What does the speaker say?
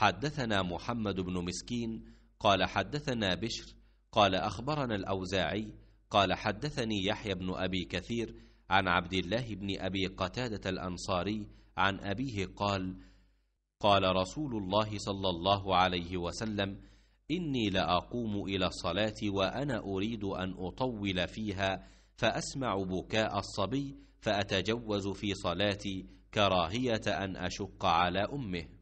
حدثنا محمد بن مسكين قال حدثنا بشر قال أخبرنا الأوزاعي قال حدثني يحيى بن أبي كثير عن عبد الله بن أبي قتادة الأنصاري عن أبيه قال: قال رسول الله صلى الله عليه وسلم: إني لأقوم إلى الصلاة وأنا أريد أن أطول فيها فأسمع بكاء الصبي فأتجوز في صلاتي كراهية أن أشق على أمه.